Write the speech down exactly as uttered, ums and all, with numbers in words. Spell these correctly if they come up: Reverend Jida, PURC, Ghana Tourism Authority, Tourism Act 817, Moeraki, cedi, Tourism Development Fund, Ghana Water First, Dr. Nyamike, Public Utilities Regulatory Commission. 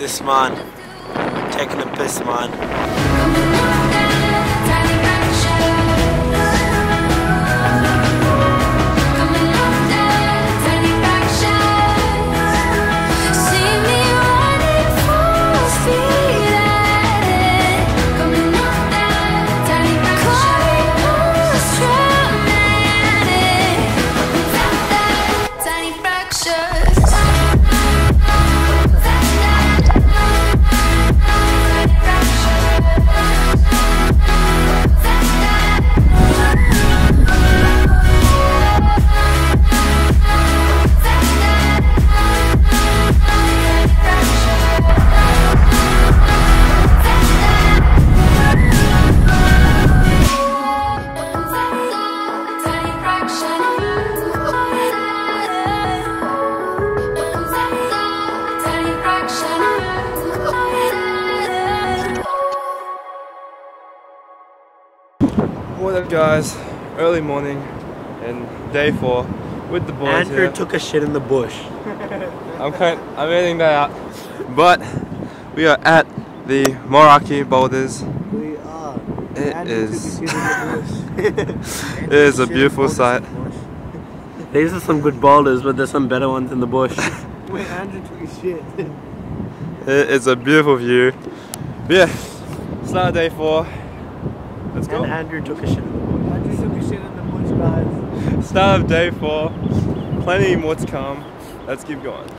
This man, taking the piss, man. What up guys, early morning and day four with the boys. Andrew here. Took a shit in the bush. I'm kind of, I'm editing that out. But we are at the Moeraki boulders. We are. It Andrew is took a shit in the bush. It is a beautiful sight. The These are some good boulders, but there's some better ones in the bush. Where Andrew took a shit. It is a beautiful view. But yeah, it's now day four. Let's go. And Andrew took a shit in the bush. Andrew took a shit in the bush, guys. Start of day four. Plenty more to come. Let's keep going.